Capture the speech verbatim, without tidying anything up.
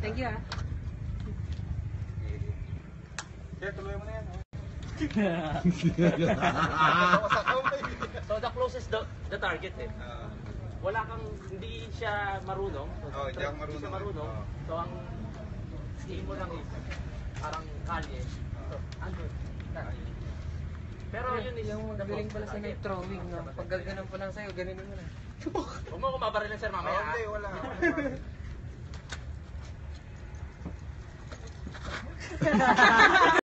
Thank you ah. Ya tuloy mo na yan. So the closest the, the target eh. Wala kang, hindi siya marunong. Oh, hindi siya marunong. marunong. Oh. So ang skill mo lang is parang kali eh. So, ano? Pero yun is yung magaling pala sa throwing, no? Pag gano'n po lang sa'yo, ganun mo na. Huwag mo kumabaril lang sir mamaya. Hindi, wala. Hahaha.